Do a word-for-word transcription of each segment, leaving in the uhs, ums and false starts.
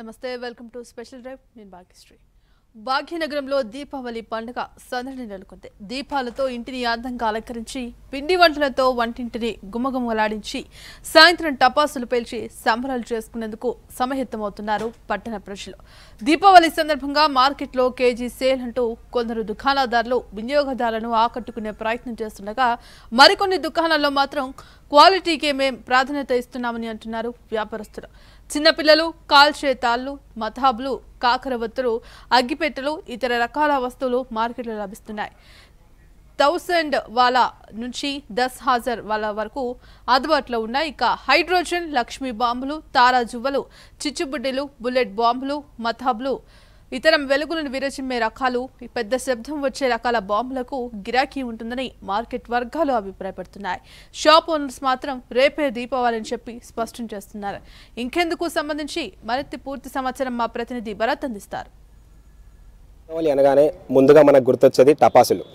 నమస్తే, welcome to special drive. నేను భాగ్యశ్రీ. భాగ్యనగరంలో దీపావళి పండుగ సందడి నెలకొంది. దీపాలతో ఇంటిని అందంగా అలంకరించి, పిండి వంటలతో వంటింటిని గుమగుమలాడించి, సాయంత్రం టపాసులు పేల్చి సంబరాలు చేసుకునేందుకు సమహితమవుతున్నారు పట్టణ ప్రజలు. దీపావళి సందర్భంగా మార్కెట్లో కేజీ సేల్ అంటూ కొందరు దుకాణదారులు వినియోగదారులను ఆకట్టుకునే ప్రయత్నం చేస్తుండగా, మరికొన్ని దుకాణాల్లో మాత్రం క్వాలిటీకే మేం ప్రాధాన్యత ఇస్తున్నామని అంటున్నారు వ్యాపారస్తులు. చిన్నపిల్లలు కాల్చేతాళ్లు, మతాబులు, కాకరవత్తులు, అగ్గిపెట్టెలు, ఇతర రకాల వస్తువులు మార్కెట్లో లభిస్తున్నాయి. థౌసండ్ వాళ్ళ నుంచి దస్ హాజర్ వాళ్ళ వరకు అందుబాటులో ఉన్నాయి. ఇక హైడ్రోజన్ లక్ష్మీ బాంబులు, తారా జువ్వలు, చిచ్చుబుడ్డీలు, బుల్లెట్ బాంబులు, మతాబులు, ఇతర వెలుగులను విరచిమ్మే రకాలు, పెద్ద శబ్దం వచ్చే రకాల బాంబులకు గిరాకీ ఉంటుందని మార్కెట్ వర్గాలు అభిప్రాయపడుతున్నాయి. షాప్ ఓనర్స్ మాత్రం రేపే దీపావళి చెప్పి స్పష్టం చేస్తున్నారు. ఇంకెందుకు సంబంధించి మరింత పూర్తి సమాచారం మా ప్రతినిధి భరత్ అందిస్తారు. దీపావళి అనగానే ముందుగా మనకు గుర్తొచ్చేది టపాసులు.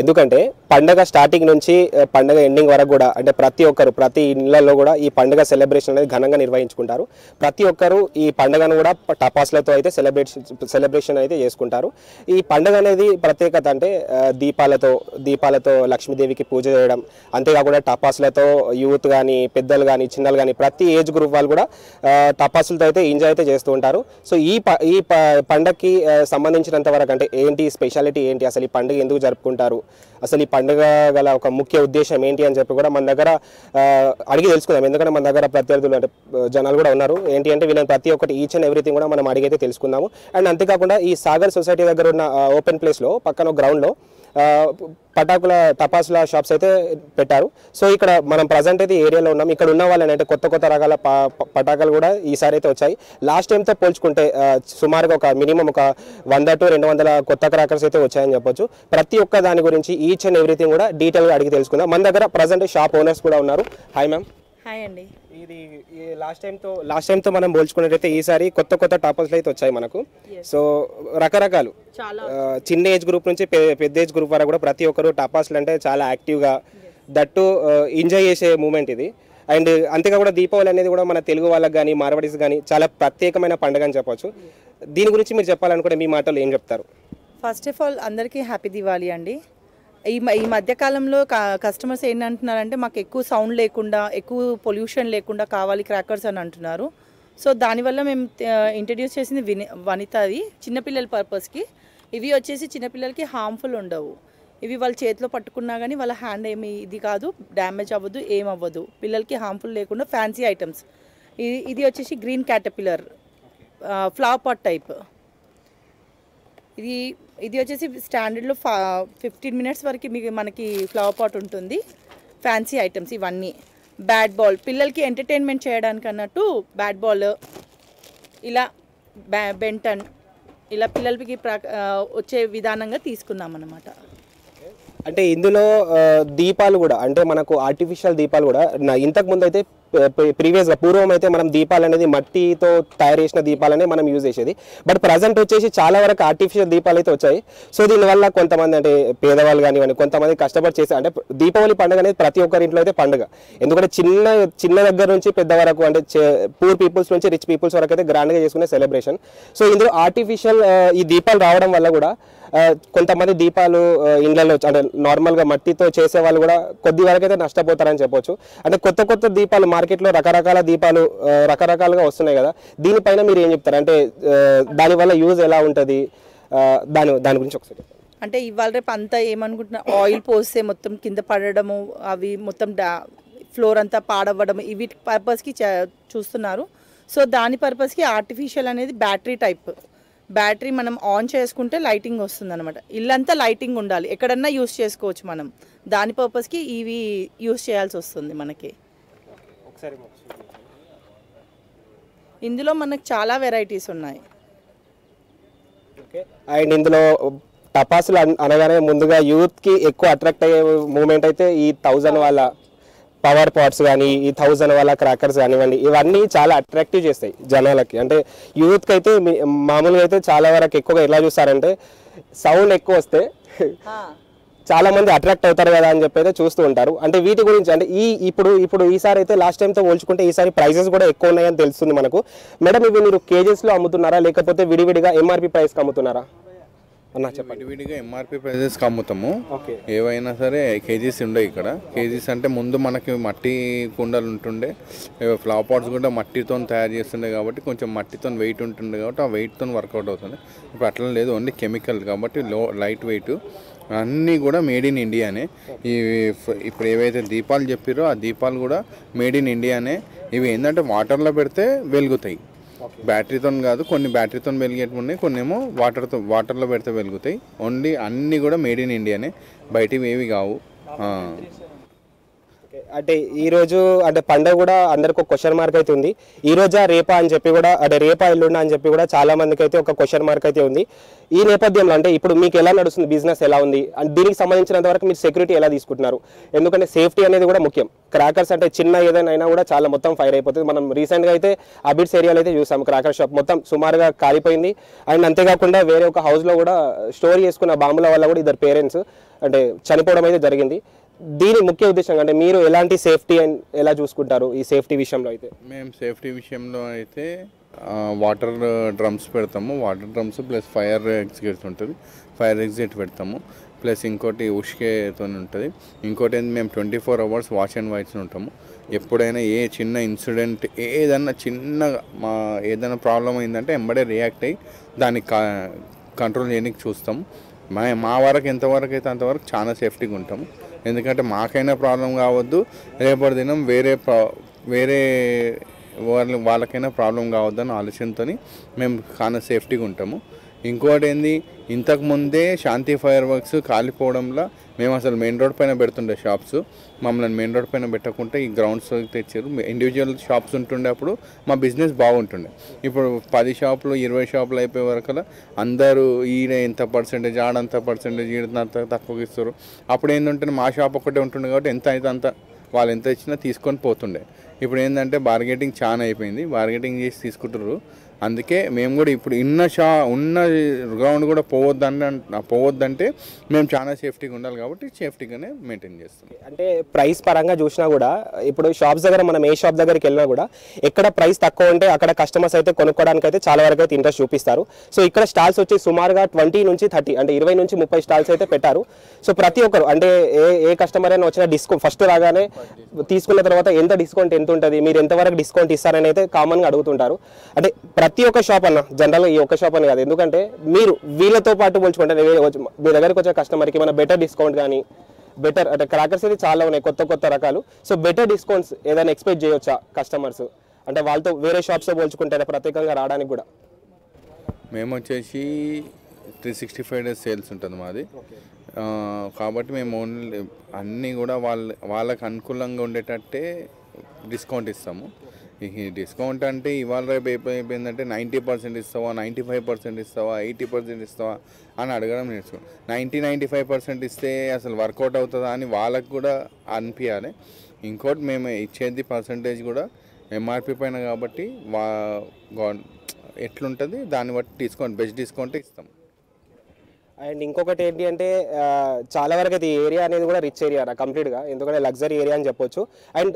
ఎందుకంటే పండగ స్టార్టింగ్ నుంచి పండగ ఎండింగ్ వరకు కూడా, అంటే ప్రతి ఒక్కరు ప్రతి ఇళ్లలో కూడా ఈ పండగ సెలబ్రేషన్ అనేది ఘనంగా నిర్వహించుకుంటారు. ప్రతి ఒక్కరు ఈ పండగను కూడా టపాసులతో అయితే సెలబ్రేషన్ సెలబ్రేషన్ అయితే చేసుకుంటారు. ఈ పండగ అనేది ప్రత్యేకత అంటే దీపాలతో దీపాలతో లక్ష్మీదేవికి పూజ చేయడం, అంతేకాకుండా టపాసులతో యూత్ కానీ, పెద్దలు కానీ, చిన్నలు కానీ, ప్రతి ఏజ్ గ్రూప్ వాళ్ళు కూడా టపాసులతో అయితే ఎంజాయ్ అయితే చేస్తూ ఉంటారు. సో ఈ ఈ పండగకి సంబంధించినంత వరకు అంటే ఏంటి స్పెషాలిటీ, ఏంటి అసలు ఈ పండుగ ఎందుకు జరుపుకుంటారు, అసలు ఈ పండుగ గల ఒక ముఖ్య ఉద్దేశం ఏంటి అని చెప్పి కూడా మన దగ్గర అడిగి తెలుసుకుందాం. ఎందుకంటే మన దగ్గర ప్రత్యర్థులు అంటే జనాలు కూడా ఉన్నారు. ఏంటి అంటే వీళ్ళని ప్రతి ఒక్కటి ఈచ్ అండ్ ఎవ్రీథింగ్ కూడా మనం అడిగి అయితే తెలుసుకుందాము. అండ్ అంతేకాకుండా ఈ సాగర్ సొసైటీ దగ్గర ఉన్న ఓపెన్ ప్లేస్లో పక్కన గ్రౌండ్లో పటాకుల టపాసుల షాప్స్ అయితే పెట్టారు. సో ఇక్కడ మనం ప్రజెంట్ అయితే ఏరియాలో ఉన్నాం. ఇక్కడ ఉన్న వాళ్ళని అంటే కొత్త కొత్త రకాల పటాకులు కూడా ఈసారి అయితే వచ్చాయి. లాస్ట్ టైంతో పోల్చుకుంటే సుమారుగా ఒక మినిమం ఒక వంద టు రెండు వందల కొత్త క్రాకర్స్ అయితే వచ్చాయని చెప్పొచ్చు. ప్రతి ఒక్క దాని గురించి ఈచ్ అండ్ ఎవ్రీథింగ్ కూడా డీటెయిల్గా అడిగి తెలుసుకుందాం. మన దగ్గర ప్రజెంట్ షాప్ ఓనర్స్ కూడా ఉన్నారు. Hi ma'am. హాయ్ అండి. ఇది లాస్ట్ టైంతో లాస్ట్ టైంతో మనం పోల్చుకున్నట్టయితే ఈసారి కొత్త కొత్త టాపర్స్లు అయితే వచ్చాయి మనకు. సో రకరకాలు చిన్న ఏజ్ గ్రూప్ నుంచి పెద్ద ఏజ్ గ్రూప్ వరకు కూడా ప్రతి ఒక్కరు టాపర్స్లు అంటే చాలా యాక్టివ్గా దట్టు ఎంజాయ్ చేసే మూమెంట్ ఇది. అండ్ అంతేకాకుండా దీపావళి అనేది కూడా మన తెలుగు వాళ్ళకి కానీ, మార్వాడీస్ కానీ చాలా ప్రత్యేకమైన పండుగ అని చెప్పవచ్చు. దీని గురించి మీరు చెప్పాలనుకుంటే మీ మాటలు ఏం చెప్తారు? ఫస్ట్ ఆఫ్ ఆల్ అందరికీ హ్యాపీ దివాళీ అండి. ఈ ఈ మధ్యకాలంలో కస్టమర్స్ ఏంటంటున్నారంటే మాకు ఎక్కువ సౌండ్ లేకుండా, ఎక్కువ పొల్యూషన్ లేకుండా కావాలి క్రాకర్స్ అని అంటున్నారు. సో దానివల్ల మేము ఇంట్రడ్యూస్ చేసింది విని వనిత, అది చిన్నపిల్లల పర్పస్కి. ఇవి వచ్చేసి చిన్నపిల్లలకి హార్మ్ఫుల్ ఉండవు. ఇవి వాళ్ళ చేతిలో పట్టుకున్నా కానీ వాళ్ళ హ్యాండ్ ఏమి ఇది కాదు, డ్యామేజ్ అవ్వదు, ఏమవ్వదు. పిల్లలకి హార్మ్ఫుల్ లేకుండా ఫ్యాన్సీ ఐటమ్స్. ఇది ఇది వచ్చేసి green caterpillar flower pot type. ఇది ఇది వచ్చేసి స్టాండర్డ్లో ఫా ఫిఫ్టీన్ మినిట్స్ వరకు మీకు మనకి ఫ్లవర్ పాట్ ఉంటుంది. ఫ్యాన్సీ ఐటమ్స్ ఇవన్నీ. బ్యాట్ బాల్ పిల్లలకి ఎంటర్టైన్మెంట్ చేయడానికి అన్నట్టు బ్యాట్ బాల్, ఇలా బ్యా బెంటన్, ఇలా పిల్లలకి ప్రా వచ్చే విధానంగా తీసుకున్నాం అన్నమాట. అంటే ఇందులో దీపాలు కూడా అంటే మనకు ఆర్టిఫిషియల్ దీపాలు కూడా, ఇంతకుముందు అయితే ప్రీవియస్గా పూర్వం అయితే మనం దీపాలు అనేది మట్టితో తయారు చేసిన దీపాలనే మనం యూజ్ చేసేది. బట్ ప్రజెంట్ వచ్చేసి చాలా వరకు ఆర్టిఫిషియల్ దీపాలు అయితే వచ్చాయి. సో దీనివల్ల కొంతమంది అంటే పేదవాళ్ళు కానివ్వండి, కొంతమంది కష్టపడి చేసే అంటే దీపావళి పండుగ అనేది ప్రతి ఒక్కరి ఇంట్లో అయితే పండుగ. ఎందుకంటే చిన్న చిన్న దగ్గర నుంచి పెద్ద వరకు అంటే పూర్ పీపుల్స్ నుంచి రిచ్ పీపుల్స్ వరకు అయితే గ్రాండ్గా చేసుకునే సెలబ్రేషన్. సో ఇందులో ఆర్టిఫిషియల్ ఈ దీపాలు రావడం వల్ల కూడా కొంతమంది దీపాలు ఇండ్లలో అంటే నార్మల్గా మట్టితో చేసే వాళ్ళు కూడా కొద్ది వరకు అయితే నష్టపోతారని చెప్పొచ్చు. అంటే కొత్త కొత్త దీపాలు మార్కెట్లో రకరకాల దీపాలు రకరకాలుగా వస్తున్నాయి కదా, దీనిపైన మీరు ఏం చెప్తారు? అంటే దానివల్ల యూజ్ ఎలా ఉంటుంది, దాని దాని గురించి ఒకసారి. అంటే ఇవాళ రేపు అంతా ఏమనుకుంటున్నా, ఆయిల్ పోస్తే మొత్తం కింద పడడము, అవి మొత్తం డా ఫ్లోర్ అంతా పాడవ్వడం, ఇవి పర్పస్కి చూస్తున్నారు. సో దాని పర్పస్కి ఆర్టిఫిషియల్ అనేది బ్యాటరీ టైప్. బ్యాటరీ మనం ఆన్ చేసుకుంటే లైటింగ్ వస్తుంది అనమాట. ఇల్లంతా లైటింగ్ ఉండాలి, ఎక్కడన్నా యూస్ చేసుకోవచ్చు మనం. దాని పర్పస్కి ఇవి యూస్ చేయాల్సి వస్తుంది మనకి. ఇందులో మనకు చాలా వెరైటీస్ ఉన్నాయి. అండ్ ఇందులో టపాసులు అనగానే ముందుగా యూత్కి ఎక్కువ అట్రాక్ట్ అయ్యే మూమెంట్ అయితే ఈ థౌజండ్ వాళ్ళ పవర్ పాట్స్ కానీ, ఈ థౌజండ్ వాళ్ళ క్రాకర్స్ కానివ్వండి, ఇవన్నీ చాలా అట్రాక్టివ్ చేస్తాయి జనాలకి. అంటే యూత్కి అయితే మామూలుగా అయితే చాలా వరకు ఎక్కువగా ఎలా చూస్తారంటే సౌండ్ ఎక్కువ వస్తే చాలా మంది అట్రాక్ట్ అవుతారు కదా అని చెప్పి అయితే చూస్తూ ఉంటారు. అంటే వీటి గురించి అంటే ఈ ఇప్పుడు ఇప్పుడు ఈసారి అయితే లాస్ట్ టైంతో పోల్చుకుంటే ఈసారి ప్రైజెస్ కూడా ఎక్కువ ఉన్నాయని తెలుస్తుంది మనకు. మేడం, ఇవి మీరు కేజీస్లో అమ్ముతున్నారా లేకపోతే విడివిడిగా ఎంఆర్పీ ప్రైస్కి అమ్ముతున్నారా? అన్న చెప్పండి. విడివిడిగా ఎంఆర్పీ ప్రైజెస్కి అమ్ముతాము. ఓకే, ఏవైనా సరే కేజీస్ ఉండవు ఇక్కడ. కేజీస్ అంటే ముందు మనకి మట్టి కుండలు ఉంటుండే, ఫ్లవర్ పాట్స్ కూడా మట్టితో తయారు చేస్తుండే కాబట్టి కొంచెం మట్టితో వెయిట్ ఉంటుండే కాబట్టి ఆ వెయిట్తో వర్కౌట్ అవుతుంది. ఇప్పుడు అట్లా లేదు, ఓన్లీ కెమికల్ కాబట్టి లో లైట్ వెయిట్, అన్నీ కూడా మేడ్ ఇన్ ఇండియానే. ఈ ఇప్పుడు ఏవైతే దీపాలు చెప్పారో ఆ దీపాలు కూడా మేడ్ ఇన్ ఇండియానే. ఇవి ఏంటంటే వాటర్లో పెడితే వెలుగుతాయి, బ్యాటరీతో కాదు. కొన్ని బ్యాటరీతో వెలిగేట్టు ఉన్నాయి, కొన్ని ఏమో వాటర్తో వాటర్లో పెడితే వెలుగుతాయి. ఓన్లీ అన్నీ కూడా మేడ్ ఇన్ ఇండియానే, బయటవి ఏవి కావు. అంటే ఈరోజు అంటే పండుగ కూడా అందరికి ఒక క్వశ్చన్ మార్క్ అయితే ఉంది. ఈ రోజా రేపా అని చెప్పి కూడా, అంటే రేపా ఎల్లుండా అని చెప్పి కూడా చాలా మందికి అయితే ఒక క్వశ్చన్ మార్క్ అయితే ఉంది. ఈ నేపథ్యంలో అంటే ఇప్పుడు మీకు ఎలా నడుస్తుంది, బిజినెస్ ఎలా ఉంది, అండ్ దీనికి సంబంధించినంత వరకు మీరు సెక్యూరిటీ ఎలా తీసుకుంటున్నారు? ఎందుకంటే సేఫ్టీ అనేది కూడా ముఖ్యం. క్రాకర్స్ అంటే చిన్న ఏదైనా కూడా చాలా మొత్తం ఫైర్ అయిపోతుంది. మనం రీసెంట్గా అయితే అబిడ్స్ ఏరియాలో అయితే చూసాము, క్రాకర్ షాప్ మొత్తం సుమారుగా కాలిపోయింది. అండ్ అంతేకాకుండా వేరే ఒక హౌస్లో కూడా స్టోర్ చేసుకున్న బాంబుల వల్ల కూడా ఇద్దరు పేరెంట్స్ అంటే చనిపోవడం అయితే జరిగింది. దీని ముఖ్య ఉద్దేశం అంటే మీరు ఎలాంటి సేఫ్టీ అండ్ ఎలా చూసుకుంటారు ఈ సేఫ్టీ విషయంలో? అయితే మేము సేఫ్టీ విషయంలో అయితే వాటర్ డ్రమ్స్ పెడతాము, water drums plus fire exit ఉంటుంది, ఫైర్ ఎగ్జిట్ పెడతాము. ప్లస్ ఇంకోటి ఉష్కేతో ఉంటుంది. ఇంకోటి ఏంటి, మేము twenty four hours watch and waits ఉంటాము. ఎప్పుడైనా ఏ చిన్న ఇన్సిడెంట్ ఏదన్నా చిన్న మా ఏదైనా ప్రాబ్లం అయిందంటే వెంబడే రియాక్ట్ అయ్యి దాన్ని కా కంట్రోల్ చేయడానికి చూస్తాం. మా మా వరకు ఎంతవరకు అయితే అంతవరకు చాలా సేఫ్టీగా ఉంటాము. ఎందుకంటే మాకైనా ప్రాబ్లం కావద్దు, రేపటి దినం వేరే ప్రా వేరే వాళ్ళ వాళ్ళకైనా ప్రాబ్లం కావద్దు అని ఆలోచనతో మేము చాలా సేఫ్టీగా ఉంటాము. ఇంకోటి ఏంది, ఇంతకుముందే శాంతి ఫైర్ వర్క్స్ కాలిపోవడంలో మేము అసలు మెయిన్ రోడ్ పైన పెడుతుండే షాప్స్, మమ్మల్ని మెయిన్ రోడ్ పైన పెట్టకుండా ఈ గ్రౌండ్స్ తెచ్చారు. ఇండివిజువల్ షాప్స్ ఉంటుండే, అప్పుడు మా బిజినెస్ బాగుంటుండే. ఇప్పుడు పది షాపులు ఇరవై షాపులు అయిపోయే వరకు అందరూ ఈడ ఎంత పర్సెంటేజ్ ఆడంత పర్సెంటేజ్ ఈడంత తక్కువకి ఇస్తారు. అప్పుడు ఏంటంటే మా షాప్ ఒక్కటే ఉంటుండే కాబట్టి ఎంత అయితే అంత వాళ్ళు ఎంత ఇచ్చినా తీసుకొని పోతుండే. ఇప్పుడు ఏంటంటే బార్గెటింగ్ చాలా అయిపోయింది, బార్గెటింగ్ చేసి తీసుకుంటారు. అందుకే మేము కూడా ఇప్పుడు ఉన్న షా ఉన్న గ్రౌండ్ కూడా పోవద్దని పోవద్దంటే మేము చాలా సేఫ్టీగా ఉండాలి కాబట్టి సేఫ్టీగానే మెయింటైన్ చేస్తాం. అంటే ప్రైస్ పరంగా చూసినా కూడా ఇప్పుడు షాప్స్ దగ్గర మనం ఏ షాప్ దగ్గరికి వెళ్ళినా కూడా ఎక్కడ ప్రైస్ తక్కువ ఉంటే అక్కడ కస్టమర్స్ అయితే కొనుక్కోవడానికి అయితే చాలా వరకు అయితే ఇంట్రెస్ట్ చూపిస్తారు. సో ఇక్కడ స్టాల్స్ వచ్చి సుమారుగా ట్వంటీ నుంచి థర్టీ అంటే ఇరవై నుంచి ముప్పై స్టాల్స్ అయితే పెట్టారు. సో ప్రతి ఒక్కరు అంటే ఏ ఏ కస్టమర్ అయినా వచ్చినా డిస్కౌంట్ ఫస్ట్ రాగానే తీసుకున్న తర్వాత ఎంత డిస్కౌంట్ ఎంత ఉంటుంది, మీరు ఎంతవరకు డిస్కౌంట్ ఇస్తారని అయితే కామన్గా అడుగుతుంటారు. అంటే ప్రతి ఒక్క షాప్ అన్న జనరల్గా ఈ ఒక్క షాప్ అని కాదు, ఎందుకంటే మీరు వీళ్ళతో పాటు పోల్చుకుంటే మీ దగ్గరకు వచ్చే కస్టమర్కి మన బెటర్ డిస్కౌంట్ కానీ బెటర్ అంటే క్రాకర్స్ అయితే చాలా ఉన్నాయి కొత్త కొత్త రకాలు. సో బెటర్ డిస్కౌంట్స్ ఏదైనా ఎక్స్పెక్ట్ చేయవచ్చా కస్టమర్స్ అంటే వాళ్ళతో వేరే షాప్స్తో పోల్చుకుంటే ప్రత్యేకంగా రావడానికి కూడా? మేము వచ్చేసి three sixty five days sales ఉంటుంది మాది కాబట్టి మేము ఓన్లీ అన్నీ కూడా వాళ్ళ వాళ్ళకు అనుకూలంగా ఉండేటట్టే డిస్కౌంట్ ఇస్తాము. ఈ డిస్కౌంట్ అంటే ఇవాళ రేపు అయిపోయిందంటే నైంటీ పర్సెంట్ ఇస్తావా, నైంటీ ఫైవ్ పర్సెంట్ ఇస్తావా, ఎయిటీ పర్సెంట్ ఇస్తావా అని అడగడం నేర్చుకో. నైంటీ నైంటీ ఫైవ్ పర్సెంట్ ఇస్తే అసలు వర్కౌట్ అవుతుందా అని వాళ్ళకు కూడా అనిపించాలి. ఇంకోటి మేము ఇచ్చేది పర్సంటేజ్ కూడా ఎంఆర్పీ పైన కాబట్టి వా ఎట్లుంటుంది దాన్ని బట్టి డిస్కౌంట్ బెస్ట్ డిస్కౌంటే ఇస్తాం. అండ్ ఇంకొకటి ఏంటి అంటే చాలా వరకు అయితే ఈ ఏరియా అనేది కూడా రిచ్ ఏరియా రా కంప్లీట్గా, ఎందుకంటే లగ్జరీ ఏరియా అని చెప్పొచ్చు. అండ్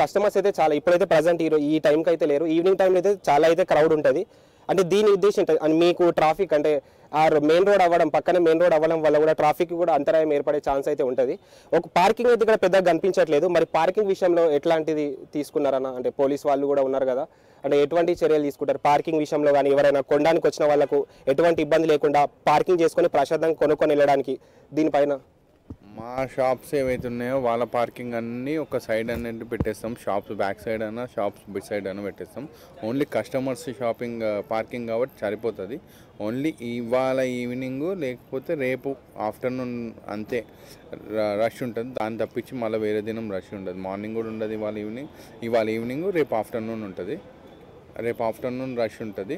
కస్టమర్స్ అయితే చాలా ఇప్పుడైతే ప్రజెంట్ ఈ ఈ టైంకి అయితే లేరు, ఈవినింగ్ టైంలో అయితే చాలా అయితే క్రౌడ్ ఉంటుంది. అంటే దీని ఉద్దేశం అండ్ మీకు ట్రాఫిక్ అంటే ఆ మెయిన్ రోడ్ అవ్వడం పక్కనే మెయిన్ రోడ్ అవ్వడం వల్ల కూడా ట్రాఫిక్ కూడా అంతరాయం ఏర్పడే ఛాన్స్ అయితే ఉంటుంది. ఒక పార్కింగ్ అయితే ఇక్కడ పెద్దగా కనిపించట్లేదు, మరి పార్కింగ్ విషయంలో ఎట్లాంటిది తీసుకున్నారన్న? అంటే పోలీస్ వాళ్ళు కూడా ఉన్నారు కదా, అంటే ఎటువంటి చర్యలు తీసుకుంటారు పార్కింగ్ విషయంలో కానీ ఎవరైనా కొనడానికి వచ్చిన వాళ్ళకు ఎటువంటి ఇబ్బంది లేకుండా పార్కింగ్ చేసుకొని ప్రశాంతంగా కొనుక్కొని వెళ్ళడానికి దీనిపైన? మా షాప్స్ ఏవైతే ఉన్నాయో వాళ్ళ పార్కింగ్ అన్నీ ఒక సైడ్ అనేది పెట్టేస్తాం, షాప్స్ బ్యాక్ సైడ్ అయినా షాప్స్ బిట్ సైడ్ అయినా పెట్టేస్తాం. ఓన్లీ కస్టమర్స్ షాపింగ్ పార్కింగ్ కాబట్టి సరిపోతుంది. ఓన్లీ ఇవాళ ఈవినింగ్ లేకపోతే రేపు ఆఫ్టర్నూన్ అంతే రష్ ఉంటుంది, దాన్ని తప్పించి మళ్ళీ వేరే దినం రష్ ఉండదు. మార్నింగ్ కూడా ఉండదు, ఇవాళ ఈవినింగ్ ఇవాళ ఈవినింగ్ రేపు ఆఫ్టర్నూన్ ఉంటుంది, రేపు ఆఫ్టర్నూన్ రష్ ఉంటుంది.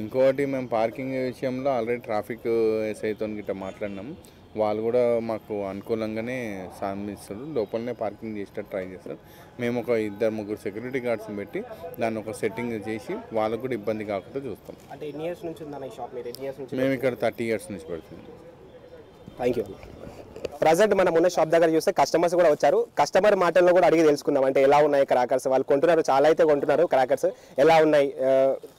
ఇంకోటి మేము పార్కింగ్ విషయంలో ఆల్రెడీ ట్రాఫిక్ ఎస్ఐతో గిట్ట మాట్లాడినాము, వాళ్ళు కూడా మాకు అనుకూలంగానే సాధిస్తారు, లోపలనే పార్కింగ్ చేసేటట్టు ట్రై చేస్తారు. మేము ఒక ఇద్దరు ముగ్గురు సెక్యూరిటీ గార్డ్స్ని పెట్టి దాన్ని ఒక సెట్టింగ్ చేసి వాళ్ళకు కూడా ఇబ్బంది కాకుండా చూస్తాం. అంటే ఎన్ని ఇయర్స్ నుంచి ఉందా ఈ షాప్? మేము ఇక్కడ థర్టీ ఇయర్స్ నుంచి పెడుతుంది. Thank you. ప్రజెంట్ మనం ఉన్న షాప్ దగ్గర చూస్తే కస్టమర్స్ కూడా వచ్చారు. కస్టమర్ మాటల్లో కూడా అడిగి తెలుసుకుందాం, అంటే ఎలా ఉన్నాయి క్రాకర్స్, వాళ్ళు కొంటున్నారు, చాలా అయితే కొంటున్నారు క్రాకర్స్, ఎలా ఉన్నాయి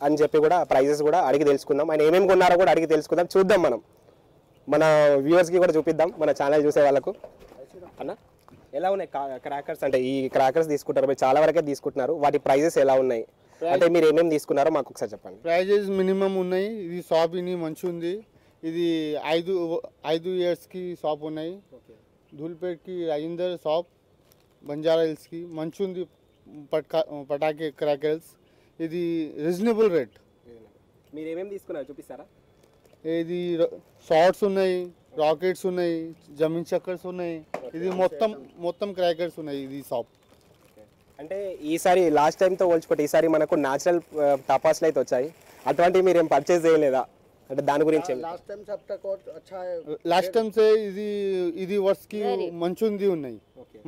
అని చెప్పి కూడా ప్రైజెస్ కూడా అడిగి తెలుసుకుందాం. ఆయన ఏమేమి కొన్నారో కూడా అడిగి తెలుసుకుందాం. చూద్దాం, మనం మన వ్యూవర్స్కి కూడా చూపిద్దాం, మన ఛానల్ చూసే వాళ్ళకు. అన్న, ఎలా ఉన్నాయి క్రాకర్స్? అంటే ఈ క్రాకర్స్ తీసుకుంటారు మీరు, చాలా వరకే తీసుకుంటున్నారు, వాటి ప్రైజెస్ ఎలా ఉన్నాయి, అంటే మీరు ఏమేమి తీసుకున్నారో మాకు ఒకసారి చెప్పండి. ప్రైజెస్ మినిమం ఉన్నాయి. ఇది షాప్ ఇన్ని మంచిగా ఉంది. ఇది ఐదు ఐదు ఇయర్స్కి షాప్ ఉన్నాయి. ధూల్పేట్కి అయిందర్ షాప్, బంజారా హిల్స్కి మంచి ఉంది. పట్కా పటాకే క్రాకర్స్ ఇది రీజనబుల్ రేట్. మీరు ఏమేమి తీసుకున్నారు చూపిస్తారా? ఇది షార్ట్స్ ఉన్నాయి, రాకెట్స్ ఉన్నాయి, జమీన్ చక్కర్స్ ఉన్నాయి, ఇది మొత్తం మొత్తం క్రాకర్స్ ఉన్నాయి ఇది షాప్. అంటే ఈసారి లాస్ట్ టైంతో పోల్చుకుంటే ఈసారి మనకు న్యాచురల్ టపాస్లు అయితే వచ్చాయి, అటువంటివి మీరు ఏం పర్చేస్ చేయలేదా? అంటే దాని గురించి లాస్ట్ టైం సే ఇది ఇది వర్స్కి మంచుంది ఉన్నాయి,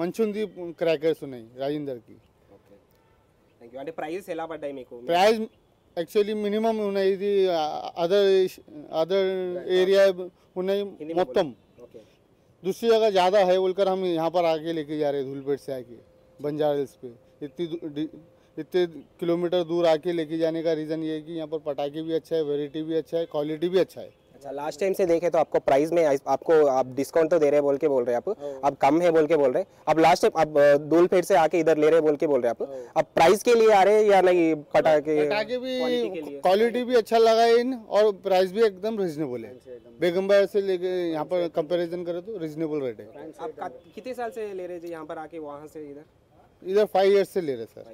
మంచుంది క్రాకర్స్ ఉన్నాయి రాజేందర్కి. అంటే ప్రైస్ ఎలా పడ్డాయి మీకు? ప్రైస్ యాక్చువల్లీ మినిమం ఉన్నాయి. ఇది అదర్ అదర్ ఏరియా ఉన్నాయి మొత్తం, దూసరి జగ జ్యాదా హై బోల్కర్ హమ్ యహా పర్ ఆకే లేకే జా రహే ధూల్పేట్ సే ఆకే బంజారా హిల్స్ पे. इतनी इतने किलोमीटर दूर आके लेके जाने का रीज़न ये है कि यहाँ पर पटाखे भी अच्छा है, वेराइटी भी अच्छा है, क्वालिटी भी अच्छा है. अच्छा, लास्ट टाइम से देखें तो आपको प्राइस में आपको आप डिस्काउंट तो दे रहे बोल के बोल रहे आप, अब कम है बोल के बोल रहे, अब लास्ट टाइम आप धूलपेट से आके इधर ले रहे बोल के बोल रहे आप, अब प्राइस के लिए आ रहे या नहीं? पटाखे पटाखे भी क्वालिटी भी अच्छा लगा इन और प्राइस भी एकदम रिजनेबल है. बेगमबाड़ा से लेके यहाँ पर कंपेरिजन करें तो रिजनेबल रेट है. आप कितने साल से ले रहे यहाँ पर आके वहाँ से इधर? इधर फाइव ईयर्स से ले रहे सर.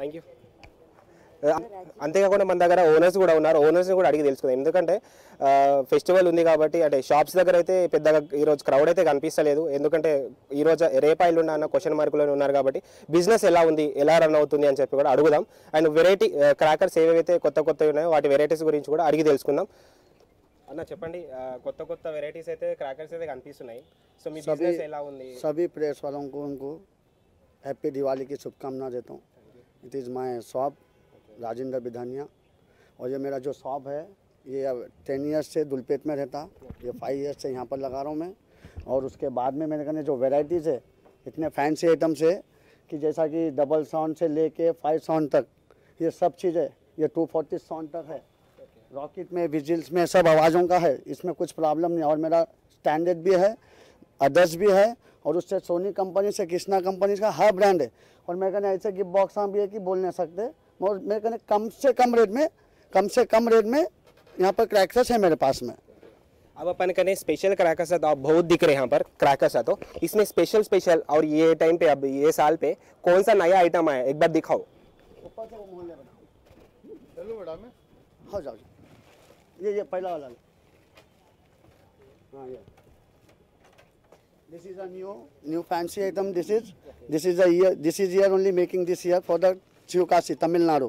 Thank you. అంతేకాకుండా మన దగ్గర ఓనర్స్ కూడా ఉన్నారు, ఓనర్స్ని కూడా అడిగి తెలుసుకుందాం. ఎందుకంటే ఫెస్టివల్ ఉంది కాబట్టి, అంటే షాప్స్ దగ్గర అయితే పెద్దగా ఈరోజు క్రౌడ్ అయితే కనిపిస్తలేదు, ఎందుకంటే ఈరోజు రేపాయిలు ఉన్న అన్న క్వశ్చన్ మార్కులోనే ఉన్నారు కాబట్టి. బిజినెస్ ఎలా ఉంది, ఎలా రన్ అవుతుంది అని చెప్పి కూడా అడుగుదాం. అండ్ వెరైటీ క్రాకర్స్ ఏవేవైతే కొత్త కొత్తవి ఉన్నాయో వాటి వెరైటీస్ గురించి కూడా అడిగి తెలుసుకుందాం. అన్న చెప్పండి, కొత్త కొత్త వెరైటీస్ అయితే క్రాకర్స్ అయితే కనిపిస్తున్నాయి, సో మీ బిజినెస్ ఎలా ఉంది? సభీ ప్రేస్ వాళ్ళకు ఉన్కు హ్యాపీ దివాళీకి శుభకామనా దేతా హూ. It is my shop Rajendra Bidhaniya, और ये मेरा जो शॉप है ये टेन ईयर्स से धूलपेट में रहता, ये फाइव ईयर्स से यहाँ पर लगा रहा हूँ मैं. और उसके बाद में मेरे कहने जो वेराइटीज़ है इतने फैंसी आइटम्स है कि जैसा कि डबल साउंड से लेके फाइव साउंड तक ये सब चीज़ है, ये टू फोर्टी साउंड तक है, रॉकेट में विजिल्स में सब आवाज़ों का है, इसमें कुछ प्रॉब्लम नहीं. और मेरा स्टैंडर्ड भी है, अदर्स भी है, और उससे सोनी कंपनी से कृष्णा कंपनी का हर ब्रांड है. और मेरे कहने ऐसे गिफ्ट बॉक्स भी है कि बोल नहीं सकते. और मेरे कहने कम से कम रेट में कम से कम रेट में यहाँ पर क्रैकर्स है मेरे पास में. अब अपन कहने स्पेशल क्रैकर्स है तो आप बहुत दिख रहे हैं यहाँ पर क्रैकर्स है, तो इसमें स्पेशल स्पेशल और ये टाइम पे अब ये साल पे कौन सा नया आइटम आया एक बार दिखाओ. हाँ जाओ, ये ये पहला वाला. हाँ ये This is a new, new fancy item. This is, this is a year. This is year only making this year for the Chivakasi, Tamil Nadu.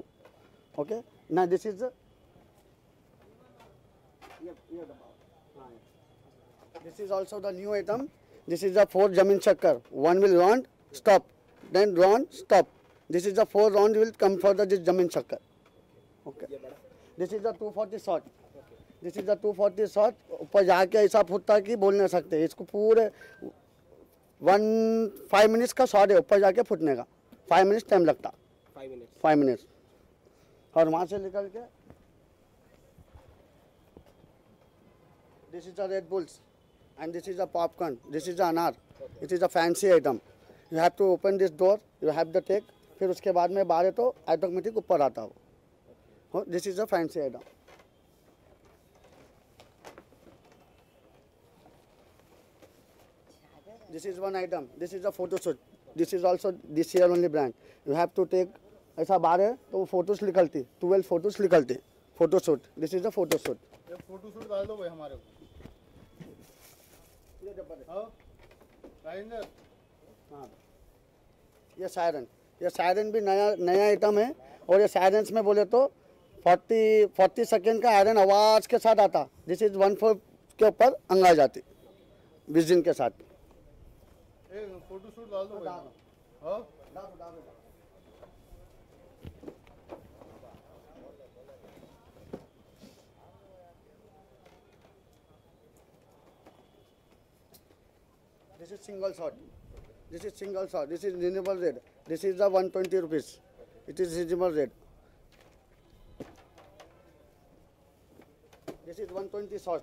Okay. Now this is the. This is also the new item. This is the four jamin chakkar. One will round, stop, then round, stop. This is the four round will come for the this jamin chakkar. Okay. This is the two forty shot. This is the two forty shot. ऊपर जाके ऐसा फुटता है कि बोल नहीं सकते. इसको पूरे वन फाइव मिनट्स का शॉट है, ऊपर जाके फुटने का फाइव मिनट्स टाइम लगता, फाइव मिनट्स. और वहाँ से निकल के this is the red bulls and this is the popcorn, this is the अनार. It is a fancy item. You have to open this door, you have the take, फिर उसके बाद में बाहर तो ऑटोमेटिक ऊपर आता हो. This is a fancy item. This is one item. This is a photo shoot. This is also this year only brand. You have to take ऐसा बार है तो वो फोटोस निकलती, ट्वेल्व फोटोस निकलती, photo shoot. This is a photo shoot. ये photo shoot डाल दो भाई हमारे को. ये डब्बा है. हाँ राजेंद्र. हाँ ये सायरन, ये सायरन भी नया नया आइटम है. और ये सायरन्स में बोले तो फोर्टी फोर्टी सेकेंड का आयरन आवाज़ के साथ आता. दिस इज वन फोर के ऊपर अंगा जाती बीस दिन के साथ. फोटो शूट डाल दो भाई. This is single shot. This is single shot. This is reasonable rate. This is the one twenty rupees. It is reasonable rate. This is one twenty shot.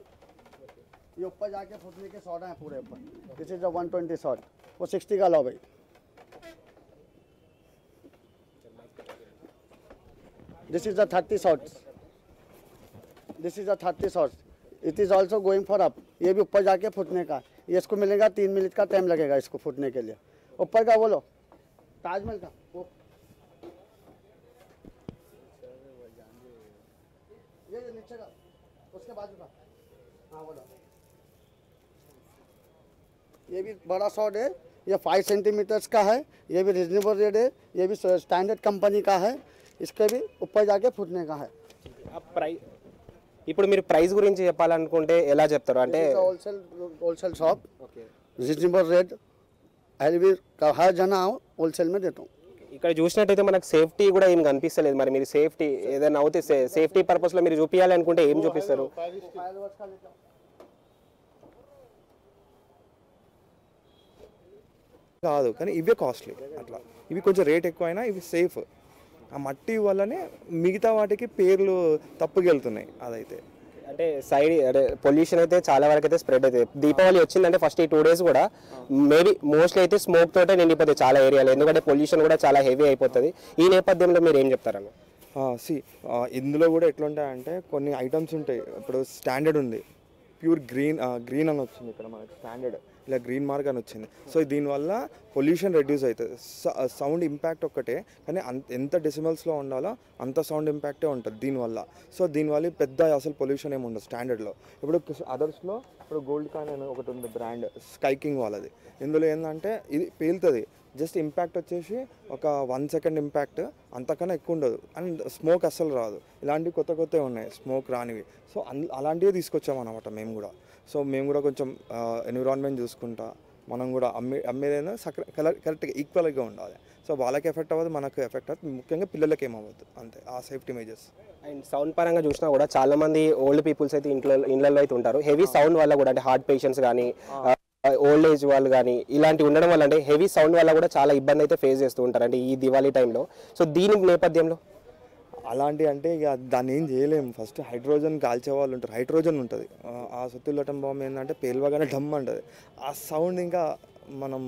ये ऊपर जाके फुटने के शॉट हैं पूरे ऊपर. This is the one twenty shot. वो sixty का लो भाई. This is the thirty shot. This is the thirty shot. It is also going for up. ये भी ऊपर जाके फुटने का. ये इसको मिलेगा तीन मिनट का टाइम लगेगा इसको फुटने के लिए. ऊपर का बोलो ताजमहल का वो ये नीचे का उसके बाजू का. हाँ बोलो. ये भी बड़ा शॉट है. ये फाइव सेंटीमीटर्स का है. ये भी रिजनेबल रेट है. ये भी स्टैंडर्ड कंपनी का है. इसके भी ऊपर जाके फुटने का है. अब प्राइस ఇప్పుడు మీరు ప్రైస్ గురించి చెప్పాలనుకుంటే ఎలా చెప్తారు? అంటే wholesale wholesale shop okay reasonable rate అల్వి కహా జనా హోల్సేల్ మే దేతా. ఇక్కడ చూసినట్టయితే మనకు సేఫ్టీ కూడా ఏం కనిపిస్తలేదు. మరి మీరు సేఫ్టీ ఏదైనా అవుతే సేఫ్టీ పర్పస్ లో మీరు చూపించాలి అనుకుంటే ఏం చూపిస్తారు? కాదు కానీ ఇవే కాస్ట్లీ అట్లా ఇవి కొంచెం రేట్ ఎక్కువైనా ఇవి సేఫ్. ఆ మట్టి వల్లనే మిగతా వాటికి పేర్లు తప్పుకెళ్తున్నాయి. అదైతే అంటే సైడ్ అంటే పొల్యూషన్ అయితే చాలా వరకు అయితే స్ప్రెడ్ అవుతుంది. దీపావళి వచ్చిందంటే ఫస్ట్ ఈ టూ డేస్ కూడా మేబీ మోస్ట్లీ అయితే స్మోక్ తోటే నిండిపోతాయి చాలా ఏరియాలో, ఎందుకంటే పొల్యూషన్ కూడా చాలా హెవీ అయిపోతుంది. ఈ నేపథ్యంలో మీరు ఏం చెప్తారని? సి ఇందులో కూడా ఎట్లుంటాయంటే కొన్ని ఐటమ్స్ ఉంటాయి. ఇప్పుడు స్టాండర్డ్ ఉంది ప్యూర్ గ్రీన్ గ్రీన్ అని వచ్చింది ఇక్కడ మనకి స్టాండర్డ్ ఇలా గ్రీన్ మార్క్ అని వచ్చింది. సో దీనివల్ల పొల్యూషన్ రెడ్యూస్ అవుతుంది. సౌండ్ ఇంపాక్ట్ ఒక్కటే కానీ ఎంత డెసిమల్స్లో ఉండాలో అంత సౌండ్ ఇంపాక్టే ఉంటుంది దీనివల్ల. సో దీనివల్ల పెద్ద అసలు పొల్యూషన్ ఏమి ఉండదు స్టాండర్డ్లో. ఇప్పుడు అదర్స్లో ఇప్పుడు గోల్డ్ కాయిన్ అని ఒకటి ఉంది బ్రాండ్ స్కైకింగ్ వాళ్ళది. ఇందులో ఏంటంటే ఇది పేలుతుంది జస్ట్ ఇంపాక్ట్ వచ్చేసి ఒక వన్ సెకండ్ ఇంపాక్ట్, అంతకన్నా ఎక్కువ ఉండదు. అండ్ స్మోక్ అస్సలు రాదు. ఇలాంటివి కొత్త కొత్తవి ఉన్నాయి స్మోక్ రానివి. సో అలాంటివి తీసుకొచ్చామన్నమాట మేము కూడా. సో మేము కూడా కొంచెం ఎన్విరాన్మెంట్ చూసుకుంటా మనం కూడా అమ్మే అమ్మేదైనా సక్ర కరెక్ట్గా ఈక్వల్గా ఉండాలి. సో వాళ్ళకి ఎఫెక్ట్ అవ్వదు, మనకు ఎఫెక్ట్ అవ్వదు, ముఖ్యంగా పిల్లలకి ఏమవ్వద్దు అంతే ఆ సేఫ్టీ మెజర్స్. అండ్ సౌండ్ పరంగా చూసినా కూడా చాలామంది ఓల్డ్ పీపుల్స్ అయితే ఇంట్లో ఇళ్ళల్లో అయితే ఉంటారు. హెవీ సౌండ్ వల్ల కూడా అంటే హార్ట్ పేషెంట్స్ కానీ ఓల్డ్ ఏజ్ వాళ్ళు కానీ ఇలాంటివి ఉండడం వల్ల అంటే హెవీ సౌండ్ వల్ల కూడా చాలా ఇబ్బంది అయితే ఫేస్ చేస్తూ ఉంటారు అంటే ఈ దివాళీ టైంలో. సో దీని నేపథ్యంలో అలాంటివి అంటే ఇక దాన్ని ఏం చేయలేము. ఫస్ట్ హైడ్రోజన్ కాల్చే వాళ్ళు ఉంటారు, హైడ్రోజన్ ఉంటుంది. ఆ సొత్తులటం బాంబు ఏంటంటే పేల్వగానే డమ్ ఉంటుంది. ఆ సౌండ్ ఇంకా మనం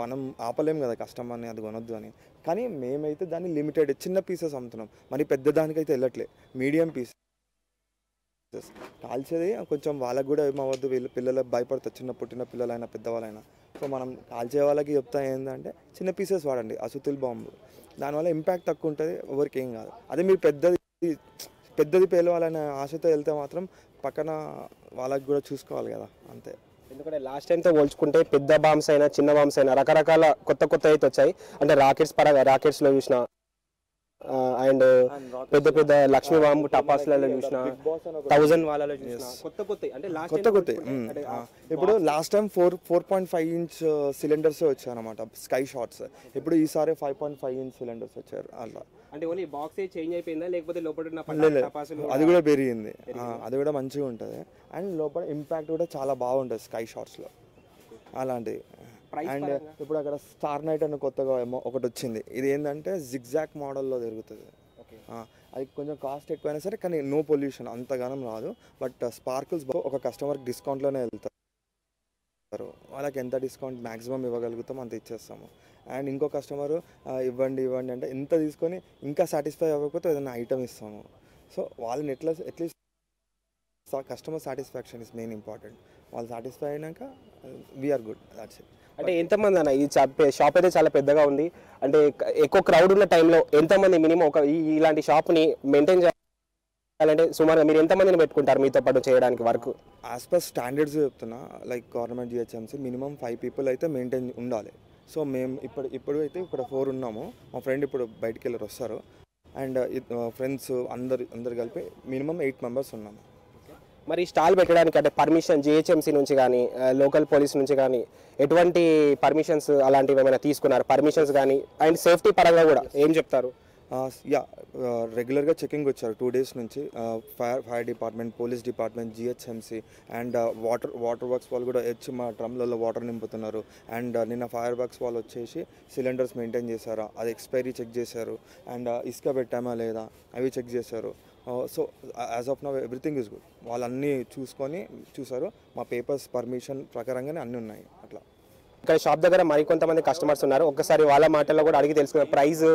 మనం ఆపలేము కదా, కష్టం అని అది కొనొద్దు అని. కానీ మేమైతే దాన్ని లిమిటెడ్ చిన్న పీసెస్ అమ్ముతున్నాం, మరి పెద్ద దానికైతే వెళ్ళట్లే, మీడియం పీస్ కాల్చేది. కొంచెం వాళ్ళకు కూడా ఏమవద్దు, వీళ్ళు పిల్లలకు భయపడతారు, చిన్న పుట్టిన పిల్లలైనా పెద్దవాళ్ళైనా. సో మనం కాల్చే వాళ్ళకి చెప్తా ఏంటంటే చిన్న పీసెస్ వాడండి అసుతుల్ బాంబు, దానివల్ల ఇంపాక్ట్ తక్కువ ఉంటుంది, ఎవరికి ఏం కాదు. అదే మీరు పెద్దది పెద్దది పేలవాలనే ఆశతో వెళ్తే మాత్రం పక్కన వాళ్ళకి కూడా చూసుకోవాలి కదా అంతే. ఎందుకంటే లాస్ట్ టైంతో పోల్చుకుంటే పెద్ద బాంబ్స్ అయినా చిన్న బాంబ్స్ అయినా రకరకాల కొత్త కొత్త అయితే వచ్చాయి. అంటే రాకెట్స్ పరంగా రాకెట్స్లో చూసినా అండ్ పెద్ద పెద్ద లక్ష్మీ బాంబు టపాసులలో చూసిన థౌజండ్ వాళ్ళలో చూసిన కొత్త కొత్త అంటే కొత్త కొత్త ఇప్పుడు last time four four point five inch cylinders వచ్చాయి అనమాట స్కై షాట్స్. ఇప్పుడు ఈసారి five point five inch cylinders వచ్చారు. అలా అంటే ఓన్లీ బాక్స్ చేంజ్ అయిపోయిందా లేకపోతే లోపల అది కూడా పెరిగింది, అది కూడా మంచిగా ఉంటుంది. అండ్ లోపల ఇంపాక్ట్ కూడా చాలా బాగుంటుంది స్కై షాట్స్లో అలాంటివి. అండ్ ఇప్పుడు అక్కడ స్టార్ నైట్ అని కొత్తగా ఒకటి వచ్చింది. ఇది ఏంటంటే జిగ్జాక్ మోడల్లో జరుగుతుంది. అది కొంచెం కాస్ట్ ఎక్కువైనా సరే కానీ నో పొల్యూషన్ అంతగానం రాదు. బట్ స్పార్కిల్స్ ఒక కస్టమర్కి డిస్కౌంట్లోనే వెళ్తారు, వాళ్ళకి ఎంత డిస్కౌంట్ మ్యాక్సిమం ఇవ్వగలుగుతాం అంత ఇచ్చేస్తాము. అండ్ ఇంకో కస్టమరు ఇవ్వండి ఇవ్వండి అంటే ఎంత తీసుకొని ఇంకా సాటిస్ఫై అవ్వకపోతే ఏదైనా ఐటమ్ ఇస్తాము. సో వాళ్ళని ఎట్లా at least customer satisfaction is main important. వాళ్ళు సాటిస్ఫై అయినాక వీఆర్ గుడ్, దాట్స్ ఇట్. అంటే ఎంతమంది అన్న ఈ షాప్ అయితే చాలా పెద్దగా ఉంది, అంటే ఎక్కువ క్రౌడ్ ఉన్న టైంలో ఎంతమంది మినిమం ఒక ఇలాంటి షాప్ని మెయింటైన్ చేయాలంటే సుమారుగా మీరు ఎంతమందిని పెట్టుకుంటారు మీతో పాటు చేయడానికి వర్క్? యాజ్ పర్ స్టాండర్డ్స్ చెప్తున్నా, like government GHMC minimum five people అయితే మెయింటైన్ ఉండాలి. సో మేము ఇప్పుడు ఇప్పుడు అయితే ఇక్కడ ఫోర్ ఉన్నాము. మా ఫ్రెండ్ ఇప్పుడు బయటికి వెళ్ళి వస్తారు అండ్ ఫ్రెండ్స్ అందరు అందరు కలిపి మినిమం ఎయిట్ మెంబర్స్ ఉన్నాము. మరి స్టాల్ పెట్టడానికి అంటే పర్మిషన్ జిహెచ్ఎంసీ నుంచి కానీ లోకల్ పోలీస్ నుంచి కానీ ఎటువంటి పర్మిషన్స్ అలాంటివి ఏమైనా తీసుకున్నారు? పర్మిషన్స్ కానీ అండ్ సేఫ్టీ పరంగా కూడా ఏం చెప్తారు? యా రెగ్యులర్గా చెకింగ్ వచ్చారు టూ డేస్ నుంచి. Fire fire department, police department, GHMC and water water works వాళ్ళు కూడా వచ్చి మా డ్రమ్లలో వాటర్ నింపుతున్నారు. అండ్ నిన్న ఫైర్ వర్క్స్ వాళ్ళు వచ్చేసి సిలిండర్స్ మెయింటైన్ చేశారా, అది ఎక్స్పైరీ చెక్ చేశారు. అండ్ ఇసుక పెట్టామా లేదా అవి చెక్ చేశారు. So as of now everything is good. వాళ్ళన్నీ చూసుకొని చూసారు, మా పేపర్స్ పర్మిషన్ ప్రకారంగానే అన్నీ ఉన్నాయి. అట్లా ఇక్కడ షాప్ దగ్గర మరికొంతమంది కస్టమర్స్ ఉన్నారు. ఒక్కసారి వాళ్ళ మాటల్లో కూడా అడిగి తెలుసుకున్నారు. ప్రైస్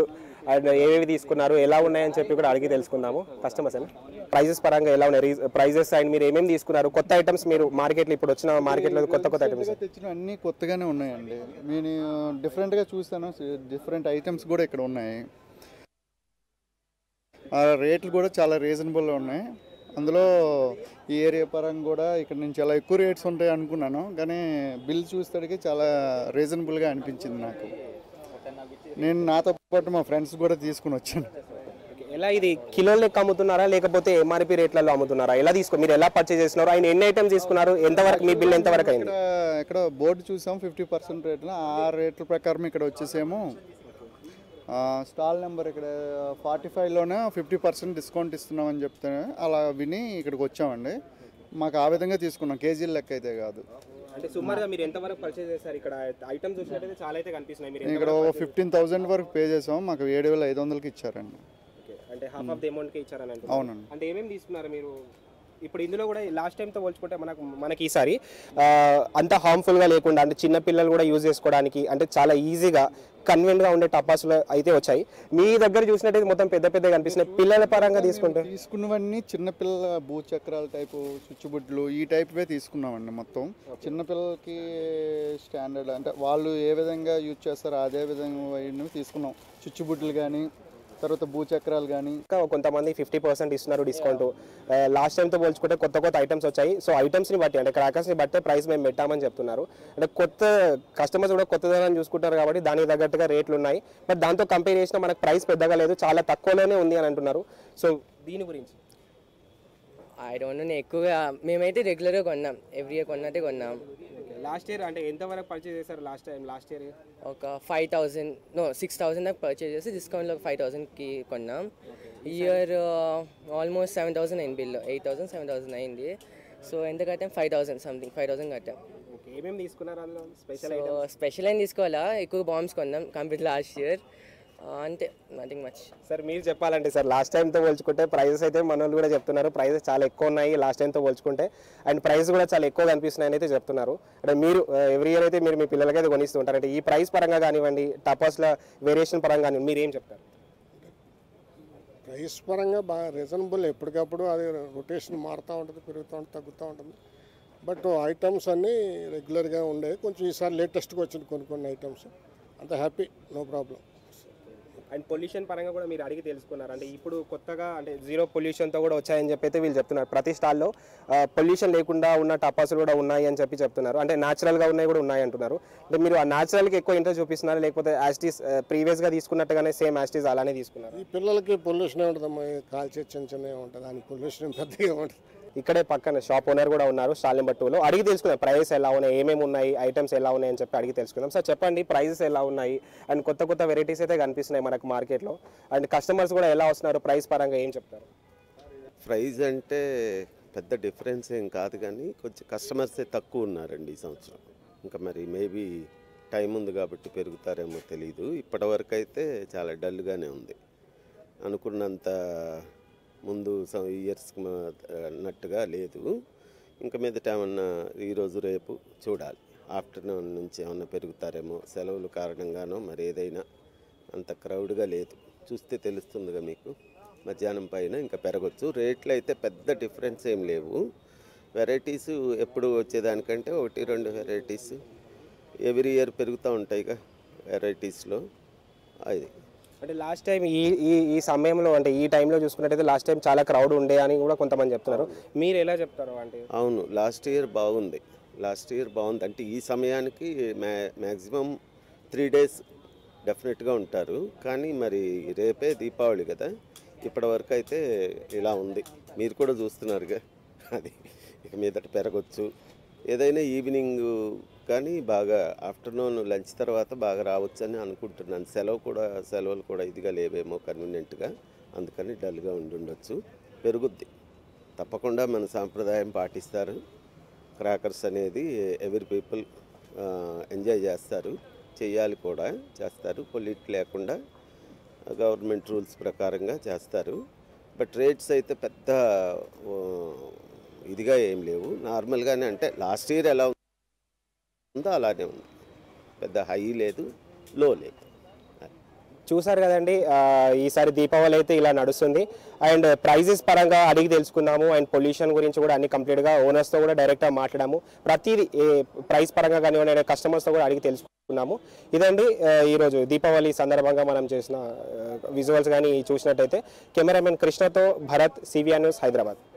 ఏవేవి తీసుకున్నారు, ఎలా ఉన్నాయని చెప్పి కూడా అడిగి తెలుసుకుందాము. కస్టమర్స్ అండి, ప్రైజెస్ పరంగా ఎలా ఉన్నాయి, ప్రైజెస్ అండ్ మీరు ఏమేమి తీసుకున్నారు, కొత్త ఐటమ్స్ మీరు మార్కెట్లో ఇప్పుడు వచ్చిన మార్కెట్లో కొత్త కొత్త ఐటమ్స్ తెచ్చిన అన్నీ కొత్తగానే ఉన్నాయండి. నేను డిఫరెంట్గా చూస్తాను, డిఫరెంట్ ఐటమ్స్ కూడా ఇక్కడ ఉన్నాయి. రేట్లు కూడా చాలా రీజనబుల్గా ఉన్నాయి. అందులో ఈ ఏరియా పరంగా కూడా ఇక్కడ నేను చాలా ఎక్కువ రేట్స్ ఉంటాయి అనుకున్నాను, కానీ బిల్ చూసేసరికి చాలా రీజనబుల్గా అనిపించింది నాకు. నేను నాతో పాటు మా ఫ్రెండ్స్ కూడా తీసుకుని వచ్చాను. ఎలా ఇది కిలో లెక్క అమ్ముతున్నారా లేకపోతే ఎంఆర్పీ రేట్లలో అమ్ముతున్నారా, ఎలా తీసుకో మీరు ఎలా పర్చేస్ చేస్తున్నారు, ఆయన ఎన్ని ఐటమ్స్ తీసుకున్నారు, ఎంతవరకు మీ బిల్ ఎంతవరకు అయింది? ఇక్కడ బోర్డు చూసాం ఫిఫ్టీ పర్సెంట్ రేట్లు, ఆ రేట్ల ప్రకారం ఇక్కడ వచ్చేసేమో స్టాల్ నెంబర్ ఇక్కడ ఫార్టీ ఫైవ్లోనే ఫిఫ్టీ పర్సెంట్ డిస్కౌంట్ ఇస్తున్నామని చెప్తే అలా విని ఇక్కడికి వచ్చామండి. మాకు ఆ విధంగా తీసుకున్నాం, కేజీల లెక్క అయితే కాదు. అంటే సుమారుగా మీరు ఎంతవరకు పర్చేస్ చేశారు? ఇక్కడ ఐటమ్స్ చూసినట్లయితే చాలా అయితే కనిపిస్తున్నాయి. మీరు ఇక్కడ ఫిఫ్టీన్ థౌసండ్ వరకు పే చేసాము, మాకు ఏడు వేల ఐదు వందలకి ఇచ్చారండి. అంటే హాఫ్ ఆఫ్ ది అమౌంట్కి ఇచ్చారని అంటే. అవునండి. అంటే ఏమేమి తీసుకున్నారు మీరు ఇప్పుడు? ఇందులో కూడా లాస్ట్ టైంతో పోల్చుకుంటే మనకు మనకి ఈసారి అంత హార్మ్ఫుల్గా లేకుండా, అంటే చిన్నపిల్లలు కూడా యూజ్ చేసుకోవడానికి అంటే చాలా ఈజీగా కన్వీనియంట్గా ఉండే టపాసులు అయితే వచ్చాయి. మీ దగ్గర చూసినట్టయితే మొత్తం పెద్ద పెద్దగా కనిపిస్తున్నాయి. పిల్లల పరంగా తీసుకుంటే తీసుకున్నవన్నీ చిన్నపిల్లల భూచక్రాల టైపు చుచ్చుబుడ్లు ఈ టైప్వే తీసుకున్నామండి. మొత్తం చిన్నపిల్లలకి స్టాండర్డ్ అంటే వాళ్ళు ఏ విధంగా యూజ్ చేస్తారో అదే విధంగా తీసుకున్నాం. చుచ్చుబుడ్లు కానీ తర్వాత భూచక్రాలు కానీ. ఇంకా కొంతమంది ఫిఫ్టీ పర్సెంట్ ఇస్తున్నారు డిస్కౌంట్. లాస్ట్ టైంతో పోల్చుకుంటే కొత్త కొత్త ఐటమ్స్ వచ్చాయి. సో ఐటమ్స్ని బట్టి అంటే క్రాకర్స్ని బట్టే ప్రైస్ మేము పెట్టామని చెప్తున్నారు. అంటే కొత్త కస్టమర్స్ కూడా కొత్తదనాన్ని చూసుకుంటారు కాబట్టి దానికి తగ్గట్టుగా రేట్లు ఉన్నాయి. బట్ దాంతో కంపేర్ చేసినా మనకు ప్రైస్ పెద్దగా లేదు, చాలా తక్కువలోనే ఉంది అని అంటున్నారు. సో దీని గురించి ఐ డోంట్ నో. ఎక్కువగా మేమైతే రెగ్యులర్గా కొన్నాం, ఎవ్రీ ఇయర్ కొన్నట్టే కొన్నాం. లాస్ట్ ఇయర్ అంటే ఎంతవరకు పర్చేస్ చేశారు లాస్ట్ టైం? లాస్ట్ ఇయర్ ఒక five thousand no six thousand దాకా పర్చేస్ చేసి డిస్కౌంట్లో ఫైవ్ థౌజండ్కి కొన్నాం. ఈ ఇయర్ ఆల్మోస్ట్ సెవెన్ థౌసండ్ అయింది bill, eight thousand seven thousand అయింది. సో ఎంత కట్టాం? Five thousand something five thousand కట్టాం. ఏమేమి తీసుకున్నారు అందులో? స్పెషల్ స్పెషల్ అయిన తీసుకోవాలా? ఎక్కువ బాంబ్స్ కొన్నాం కంప్లీట్ లాస్ట్ ఇయర్. అంటే నథింగ్ మచ్. సార్ మీరు చెప్పాలంటే సార్ లాస్ట్ టైంతో పోల్చుకుంటే ప్రైజెస్ అయితే మన వాళ్ళు కూడా చెప్తున్నారు, ప్రైజెస్ చాలా ఎక్కువ ఉన్నాయి లాస్ట్ టైంతో పోల్చుకుంటే. అండ్ ప్రైస్ కూడా చాలా ఎక్కువ కనిపిస్తున్నాయని అయితే చెప్తున్నారు. అంటే మీరు ఎవ్రీ ఇయర్ అయితే మీరు మీ పిల్లలకైతే కొనిస్తూ ఉంటారు. అంటే ఈ ప్రైస్ పరంగా కానివ్వండి, టపాస్ల వేరియేషన్ పరంగా కానివ్వండి, మీరు ఏం చెప్తారు? ప్రైస్ పరంగా బాగా రీజనబుల్, ఎప్పటికప్పుడు అది రొటేషన్ మారుతూ ఉంటుంది, పెరుగుతూ ఉంటుంది, తగ్గుతూ ఉంటుంది. బట్ ఐటమ్స్ అన్నీ రెగ్యులర్గా ఉండేవి. కొంచెం ఈసారి లేటెస్ట్గా వచ్చింది కొన్ని కొన్ని ఐటమ్స్. అంత happy, no problem. And pollution పరంగా కూడా మీరు అడిగి తెలుసుకున్నారు. అంటే ఇప్పుడు కొత్తగా అంటే జీరో పొల్యూషన్తో కూడా వచ్చాయని చెప్పి అయితే వీళ్ళు చెప్తున్నారు. ప్రతి స్టాల్లో పొల్యూషన్ లేకుండా ఉన్న టపాసులు కూడా ఉన్నాయి అని చెప్పి చెప్తున్నారు. అంటే న్యాచురల్గా ఉన్నాయి కూడా ఉన్నాయి అంటున్నారు. అంటే మీరు ఆ న్యాచురల్కి ఎక్కువ ఇంట్రెస్ట్ చూపిస్తున్నారు లేకపోతే యాస్టీస్ ప్రీవియస్గా తీసుకున్నట్టుగానే సేమ్ యాస్టీస్ అలానే తీసుకున్నారు? ఈ పిల్లలకి పొల్యూషన్ ఉంటుందమ్మా, కాల్చే చిన్న చిన్న ఉంటుంది, దానికి పొల్యూషన్ పెద్దగా ఉంటుంది. ఇక్కడే పక్కన షాప్ ఓనర్ కూడా ఉన్నారు స్టాల్ నెంబర్ టూలో. అడిగి తెలుసుకుందాం ప్రైజెస్ ఎలా ఉన్నాయి, ఏమేమి ఉన్నాయి, ఐటమ్స్ ఎలా ఉన్నాయని చెప్పి అడిగి తెలుసుకుందాం. సార్ చెప్పండి ప్రైజెస్ ఎలా ఉన్నాయి అండ్ కొత్త కొత్త వెరైటీస్ అయితే కనిపిస్తున్నాయి మనకు మార్కెట్లో. అండ్ కస్టమర్స్ కూడా ఎలా వస్తున్నారు, ప్రైస్ పరంగా ఏం చెప్తారు? ప్రైజ్ అంటే పెద్ద డిఫరెన్స్ ఏం కాదు, కానీ కొంచెం కస్టమర్సే తక్కువ ఉన్నారండి ఈ సంవత్సరం. ఇంకా మరి మేబీ టైం ఉంది కాబట్టి పెరుగుతారేమో తెలీదు. ఇప్పటివరకు అయితే చాలా డల్గానే ఉంది, అనుకున్నంత ముందు ఇయర్స్కి అన్నట్టుగా లేదు. ఇంకా మీదట ఏమన్నా ఈరోజు రేపు చూడాలి, ఆఫ్టర్నూన్ నుంచి ఏమన్నా పెరుగుతారేమో, సెలవుల కారణంగానో మరి ఏదైనా. అంత క్రౌడ్గా లేదు, చూస్తే తెలుస్తుందిగా మీకు. మధ్యాహ్నం పైన ఇంకా పెరగచ్చు. రేట్లు అయితే పెద్ద డిఫరెన్స్ ఏం లేవు. వెరైటీస్ ఎప్పుడు వచ్చేదానికంటే ఒకటి రెండు వెరైటీస్ ఎవ్రీ ఇయర్ పెరుగుతూ ఉంటాయిగా వెరైటీస్లో. అది అంటే లాస్ట్ టైం ఈ ఈ ఈ సమయంలో అంటే ఈ టైంలో చూసుకున్నట్టయితే లాస్ట్ టైం చాలా క్రౌడ్ ఉండే అని కూడా కొంతమంది చెప్తున్నారు. మీరు ఎలా చెప్తారు? అంటే అవును, లాస్ట్ ఇయర్ బాగుంది, లాస్ట్ ఇయర్ బాగుంది. అంటే ఈ సమయానికి మ్యా మ్యాక్సిమం త్రీ డేస్ డెఫినెట్గా ఉంటారు. కానీ మరి రేపే దీపావళి కదా, ఇప్పటివరకు అయితే ఇలా ఉంది. మీరు కూడా చూస్తున్నారుగా, అది ఇక మీదట పెరగచ్చు. ఏదైనా ఈవినింగ్ కానీ బాగా ఆఫ్టర్నూన్ లంచ్ తర్వాత బాగా రావచ్చని అనుకుంటున్నాను. సెలవు కూడా సెలవులు కూడా ఇదిగా లేవేమో కన్వీనియంట్గా, అందుకని డల్గా ఉండుండొచ్చు. పెరుగుద్ది తప్పకుండా, మన సాంప్రదాయం పాటిస్తారు. క్రాకర్స్ అనేది ఎవరీ పీపుల్ ఎంజాయ్ చేస్తారు, చేయాలి కూడా చేస్తారు. పొల్యూట్ లేకుండా గవర్నమెంట్ రూల్స్ ప్రకారంగా చేస్తారు. బట్ రేట్స్ అయితే పెద్ద ఇదిగా ఏం లేవు, నార్మల్గానే. అంటే లాస్ట్ ఇయర్ ఎలా ఉందో అలానే ఉంది, పెద్ద హై లేదు లో లేదు. చూసారు కదండి, ఈసారి దీపావళి అయితే ఇలా నడుస్తుంది. అండ్ ప్రైజెస్ పరంగా అడిగి తెలుసుకున్నాము, అండ్ పొల్యూషన్ గురించి కూడా అన్ని కంప్లీట్గా ఓనర్స్తో కూడా డైరెక్ట్గా మాట్లాడాము. ప్రతిదీ ప్రైస్ పరంగా కానివ్వండి, కస్టమర్స్తో కూడా అడిగి తెలుసుకున్నాము. ఇదండి ఈరోజు దీపావళి సందర్భంగా మనం చేసిన విజువల్స్ కానీ చూసినట్టయితే. కెమెరామెన్ కృష్ణతో భరత్, సివిఆర్ న్యూస్, హైదరాబాద్.